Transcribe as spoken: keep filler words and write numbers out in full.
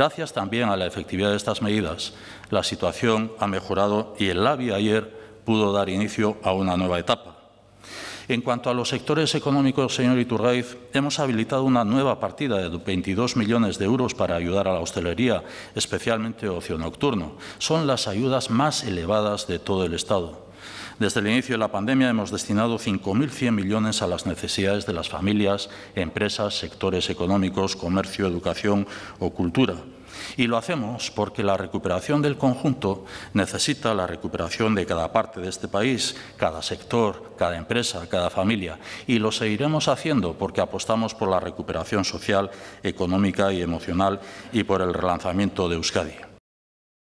Gracias también a la efectividad de estas medidas, la situación ha mejorado y el LABI ayer pudo dar inicio a una nueva etapa. En cuanto a los sectores económicos, señor Iturgaiz, hemos habilitado una nueva partida de veintidós millones de euros para ayudar a la hostelería, especialmente ocio nocturno. Son las ayudas más elevadas de todo el Estado. Desde el inicio de la pandemia hemos destinado cinco mil cien millones a las necesidades de las familias, empresas, sectores económicos, comercio, educación o cultura. Y lo hacemos porque la recuperación del conjunto necesita la recuperación de cada parte de este país, cada sector, cada empresa, cada familia. Y lo seguiremos haciendo porque apostamos por la recuperación social, económica y emocional y por el relanzamiento de Euskadi.